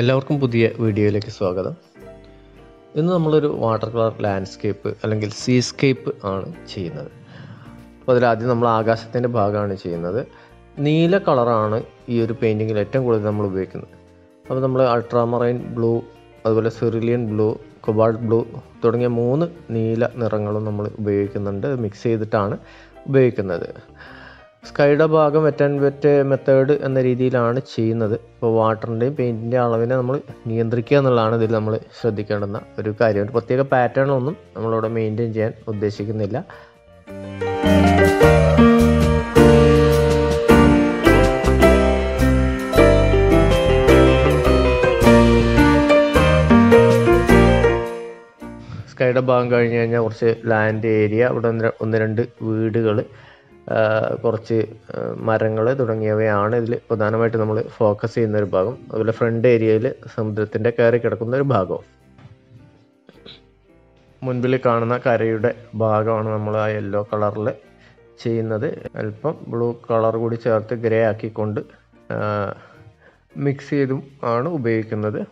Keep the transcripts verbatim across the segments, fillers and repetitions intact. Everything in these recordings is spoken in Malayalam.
എല്ലാവർക്കും പുതിയ വീഡിയോയിലേക്ക് സ്വാഗതം. ഇന്ന് നമ്മളൊരു വാട്ടർ കളർ ലാൻഡ്സ്കേപ്പ് അല്ലെങ്കിൽ സീസ്കേപ്പ് ആണ് ചെയ്യുന്നത്. അപ്പോൾ അതിലാദ്യം നമ്മൾ ആകാശത്തിൻ്റെ ഭാഗമാണ് ചെയ്യുന്നത്. നീല കളറാണ് ഈ ഒരു പെയിൻറ്റിങ്ങിൽ ഏറ്റവും കൂടുതൽ നമ്മൾ ഉപയോഗിക്കുന്നത്. അപ്പോൾ നമ്മൾ അൾട്രാമറൈൻ ബ്ലൂ, അതുപോലെ സിറിലിയൻ ബ്ലൂ, കൊബാൾട്ട് ബ്ലൂ തുടങ്ങിയ മൂന്ന് നീല നിറങ്ങളും നമ്മൾ ഉപയോഗിക്കുന്നുണ്ട്. മിക്സ് ചെയ്തിട്ടാണ് ഉപയോഗിക്കുന്നത്. സ്കൈയുടെ ഭാഗം വെറ്റ് ആൻഡ് വെറ്റ് മെത്തേഡ് എന്ന രീതിയിലാണ് ചെയ്യുന്നത്. ഇപ്പോൾ വാട്ടറിൻ്റെയും പെയിൻറ്റിൻ്റെ അളവിനെ നമ്മൾ നിയന്ത്രിക്കുക എന്നുള്ളതാണ് ഇതിൽ നമ്മൾ ശ്രദ്ധിക്കേണ്ടുന്ന ഒരു കാര്യം. ഒരു പ്രത്യേക പാറ്റേണൊന്നും നമ്മളിവിടെ മെയിൻറ്റെയിൻ ചെയ്യാൻ ഉദ്ദേശിക്കുന്നില്ല. സ്കൈയുടെ ഭാഗം കഴിഞ്ഞ് കഴിഞ്ഞാൽ കുറച്ച് ലാൻഡ് ഏരിയ, ഇവിടെ ഒന്ന് രണ്ട് വീടുകൾ, കുറച്ച് മരങ്ങൾ തുടങ്ങിയവയാണ് ഇതിൽ പ്രധാനമായിട്ട് നമ്മൾ ഫോക്കസ് ചെയ്യുന്നൊരു ഭാഗം. അതുപോലെ ഫ്രണ്ട് ഏരിയയിൽ സമുദ്രത്തിൻ്റെ കയറി കിടക്കുന്ന ഒരു ഭാഗവും മുൻപിൽ കാണുന്ന കരയുടെ ഭാഗമാണ് നമ്മൾ ആ യെല്ലോ കളറിൽ ചെയ്യുന്നത്. അല്പം ബ്ലൂ കളർ കൂടി ചേർത്ത് ഗ്രേ ആക്കിക്കൊണ്ട് മിക്സ് ചെയ്തും ആണ് ഉപയോഗിക്കുന്നത്.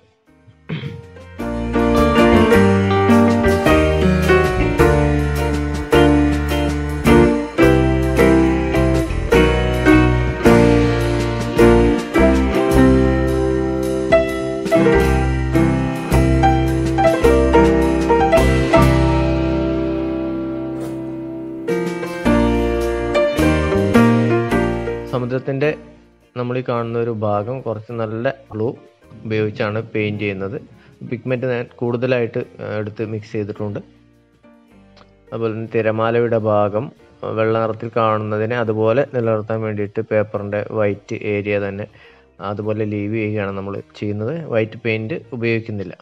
സമുദ്രത്തിൻ്റെ നമ്മൾ ഈ കാണുന്ന ഒരു ഭാഗം കുറച്ച് നല്ല ബ്ലൂ ഉപയോഗിച്ചാണ് പെയിൻറ്റ് ചെയ്യുന്നത്. പിഗ്മെൻറ്റ് ഞാൻ കൂടുതലായിട്ട് എടുത്ത് മിക്സ് ചെയ്തിട്ടുണ്ട്. അതുപോലെ തന്നെ തിരമാലയുടെ ഭാഗം വെള്ള നിറത്തിൽ കാണുന്നതിനെ അതുപോലെ നിലനിർത്താൻ വേണ്ടിയിട്ട് പേപ്പറിൻ്റെ വൈറ്റ് ഏരിയ തന്നെ അതുപോലെ ലീവ് ചെയ്യുകയാണ് നമ്മൾ ചെയ്യുന്നത്. വൈറ്റ് പെയിൻറ്റ് ഉപയോഗിക്കുന്നില്ല.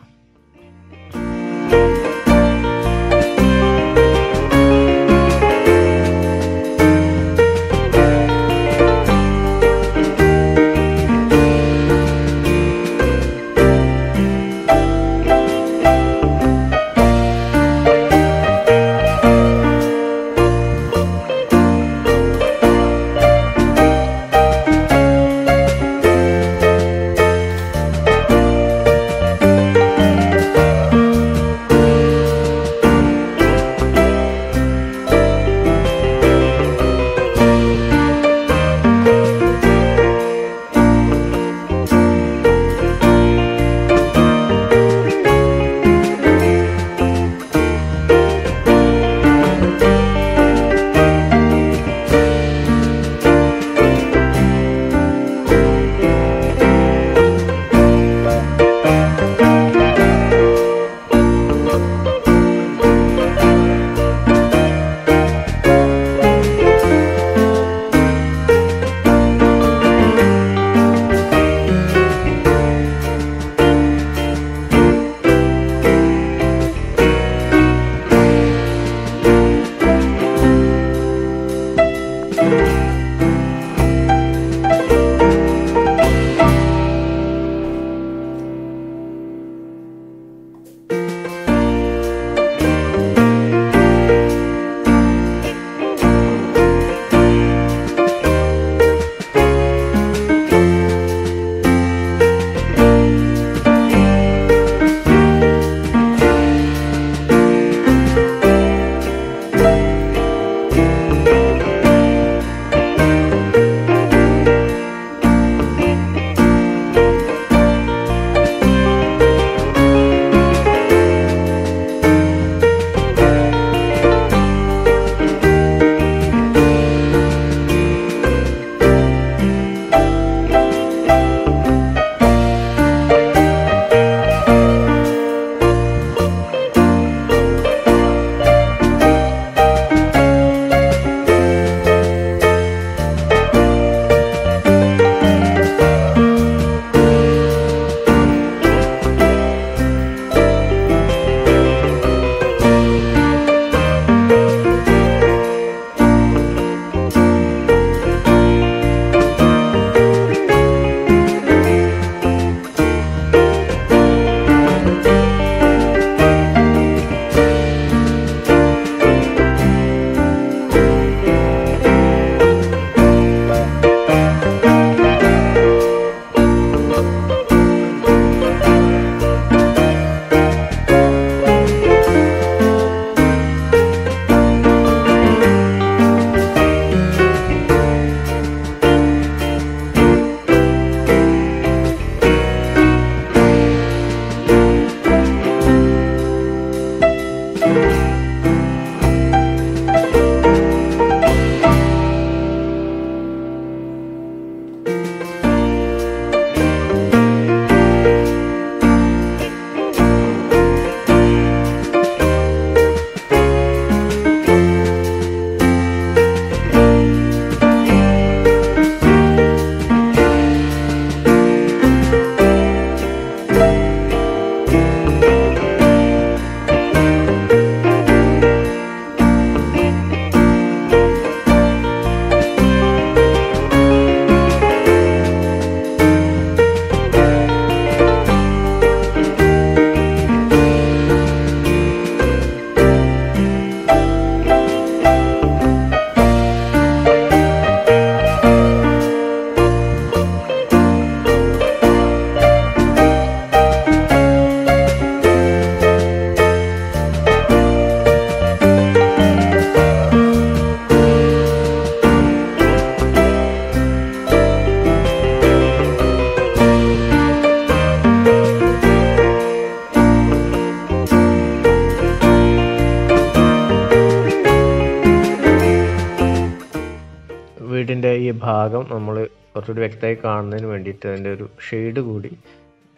ഭാഗം നമ്മൾ കുറച്ചുകൂടി വ്യക്തമായി കാണുന്നതിന് വേണ്ടിയിട്ട് അതിൻ്റെ ഒരു ഷെയ്ഡ് കൂടി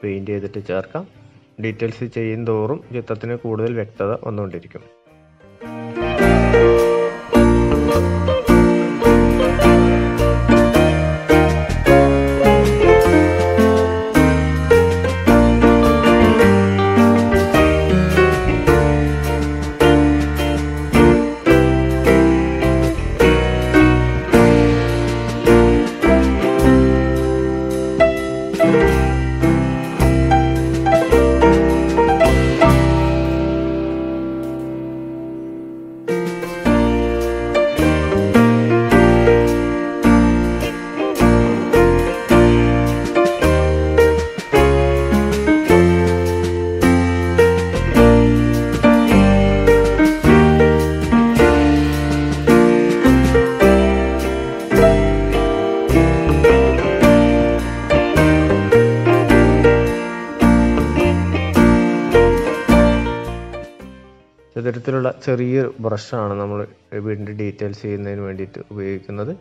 പെയിൻറ്റ് ചെയ്തിട്ട് ചേർക്കാം. ഡീറ്റെയിൽസ് ചെയ്യും തോറും ചിത്രത്തിന് കൂടുതൽ വ്യക്തത വന്നുകൊണ്ടിരിക്കും. ഇത്തരത്തിലുള്ള ചെറിയൊരു ബ്രഷാണ് നമ്മൾ വീടിൻ്റെ ഡീറ്റെയിൽസ് ചെയ്യുന്നതിന് വേണ്ടിയിട്ട് ഉപയോഗിക്കുന്നത്.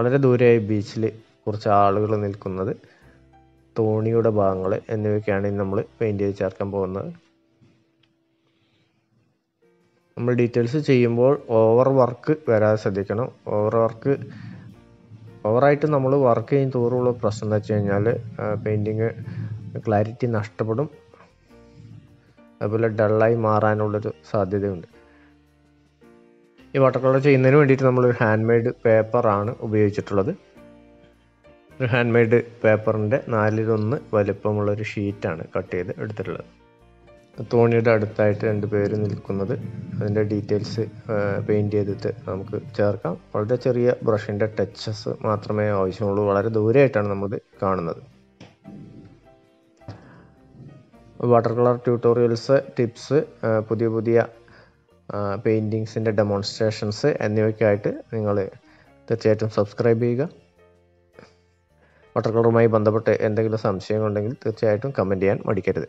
വളരെ ദൂരെയായി ബീച്ചിൽ കുറച്ച് ആളുകൾ നിൽക്കുന്നത്, തോണിയുടെ ഭാഗങ്ങൾ എന്നിവയൊക്കെയാണ് ഇന്ന് നമ്മൾ പെയിൻറ്റ് ചെയ്ത് ചേർക്കാൻ പോകുന്നത്. നമ്മൾ ഡീറ്റെയിൽസ് ചെയ്യുമ്പോൾ ഓവർ വർക്ക് വരാതെ ശ്രദ്ധിക്കണം. ഓവർ വർക്ക് ഓവറായിട്ട് നമ്മൾ വർക്ക് ചെയ്യുന്ന തോറുള്ള പ്രശ്നം എന്ന് വെച്ച് കഴിഞ്ഞാൽ പെയിൻറ്റിങ് ക്ലാരിറ്റി നഷ്ടപ്പെടും, അതുപോലെ ഡള്ളായി മാറാനുള്ളൊരു സാധ്യതയുണ്ട്. ഈ വാട്ടർ കളർ ചെയ്യുന്നതിന് വേണ്ടിയിട്ട് നമ്മളൊരു ഹാൻഡ് മെയ്ഡ് പേപ്പറാണ് ഉപയോഗിച്ചിട്ടുള്ളത്. ഒരു ഹാൻഡ് മെയ്ഡ് പേപ്പറിൻ്റെ നാലിലൊന്ന് വലുപ്പമുള്ളൊരു ഷീറ്റാണ് കട്ട് ചെയ്ത് എടുത്തിട്ടുള്ളത്. തോണിയുടെ അടുത്തായിട്ട് രണ്ട് പേര് നിൽക്കുന്നത്, അതിൻ്റെ ഡീറ്റെയിൽസ് പെയിൻറ്റ് ചെയ്തിട്ട് നമുക്ക് ചേർക്കാം. വളരെ ചെറിയ ബ്രഷിൻ്റെ ടച്ചസ് മാത്രമേ ആവശ്യമുള്ളൂ. വളരെ ദൂരെയായിട്ടാണ് നമ്മളിത് കാണുന്നത്. വാട്ടർ കളർ ട്യൂട്ടോറിയൽസ്, ടിപ്സ്, പുതിയ പുതിയ പെയിൻറ്റിങ്സിൻ്റെ ഡെമോൺസ്ട്രേഷൻസ് എന്നിവയ്ക്കായിട്ട് നിങ്ങൾ തീർച്ചയായിട്ടും സബ്സ്ക്രൈബ് ചെയ്യുക. വാട്ടർ കളറുമായി ബന്ധപ്പെട്ട് എന്തെങ്കിലും സംശയങ്ങളുണ്ടെങ്കിൽ തീർച്ചയായിട്ടും കമൻറ്റ് ചെയ്യാൻ മടിക്കരുത്.